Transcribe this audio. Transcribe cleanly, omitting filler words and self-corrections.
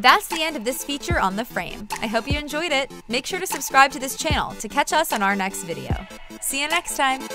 That's the end of this feature on the Frame. I hope you enjoyed it. Make sure to subscribe to this channel to catch us on our next video. See you next time.